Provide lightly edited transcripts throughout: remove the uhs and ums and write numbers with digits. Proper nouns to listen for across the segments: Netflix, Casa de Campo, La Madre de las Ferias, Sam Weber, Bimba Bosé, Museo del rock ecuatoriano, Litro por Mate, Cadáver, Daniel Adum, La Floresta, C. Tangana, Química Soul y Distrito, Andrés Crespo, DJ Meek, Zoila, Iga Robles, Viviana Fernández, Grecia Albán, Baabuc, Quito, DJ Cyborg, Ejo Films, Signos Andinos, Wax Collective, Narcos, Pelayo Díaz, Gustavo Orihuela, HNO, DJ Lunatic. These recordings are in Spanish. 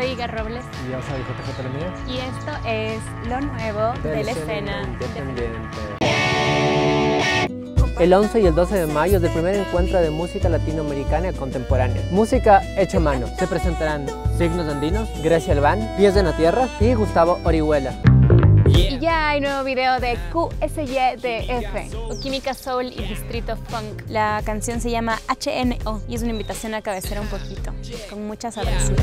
soy Iga Robles. Y yo soy JJ. Y esto es Lo Nuevo de la Escena Independiente. El 11 y el 12 de mayo es el primer encuentro de música latinoamericana contemporánea. Música hecha a mano. Se presentarán Signos Andinos, Grecia Albán, Pies de la Tierra y Gustavo Orihuela. Y ya hay nuevo video de QSYDF, o Química Soul y Distrito Funk. La canción se llama HNO y es una invitación a cabecear un poquito, con mucha sabrosura.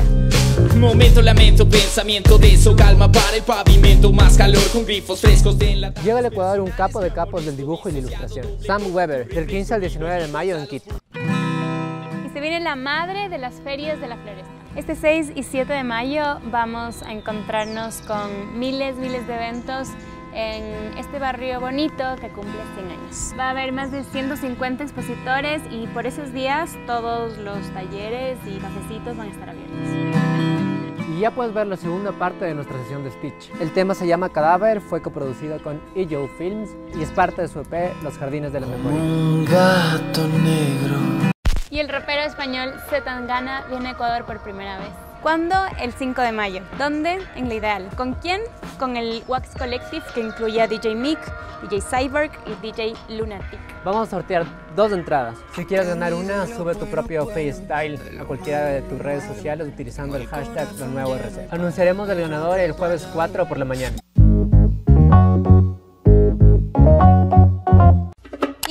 Momento, lamento, pensamiento de eso, calma para el pavimento, más calor con grifos frescos de la... Llega al Ecuador un capo de capos del dibujo y la ilustración, Sam Weber, del 15 al 19 de mayo en Quito. Y se viene la madre de las ferias de la floresta. Este 6 y 7 de mayo vamos a encontrarnos con miles de eventos en este barrio bonito que cumple 100 años. Va a haber más de 150 expositores y por esos días todos los talleres y cafecitos van a estar abiertos. Y ya puedes ver la segunda parte de nuestra sesión de speech. El tema se llama Cadáver, fue coproducido con Ejo Films y es parte de su EP Los Jardines de la Memoria. Un gato negro. Y el rapero español C. Tangana viene a Ecuador por primera vez. ¿Cuándo? El 5 de mayo. ¿Dónde? En La Ideal. ¿Con quién? Con el Wax Collective, que incluye a DJ Meek, DJ Cyborg y DJ Lunatic. Vamos a sortear 2 entradas. Si quieres ganar una, sube tu propio freestyle a cualquiera de tus redes sociales utilizando el hashtag LoNuevoRC. Anunciaremos el ganador el jueves 4 por la mañana.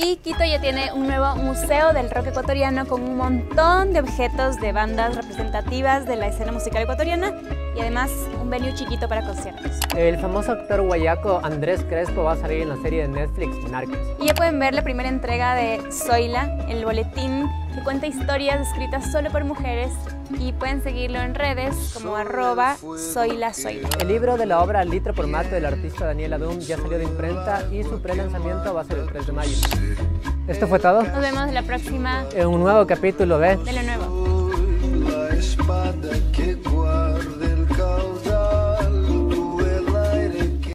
Y Quito ya tiene un nuevo museo del rock ecuatoriano con un montón de objetos de bandas representativas de la escena musical ecuatoriana y además un venue chiquito para conciertos. El famoso actor guayaco Andrés Crespo va a salir en la serie de Netflix Narcos. Y ya pueden ver la primera entrega de Zoila, el boletín que cuenta historias escritas solo por mujeres y pueden seguirlo en redes como @Zoila. El libro de la obra Litro por Mate del artista Daniel Adum ya salió de imprenta y su prelanzamiento va a ser el 3 de mayo. Esto fue todo. Nos vemos la próxima en un nuevo capítulo de Lo Nuevo.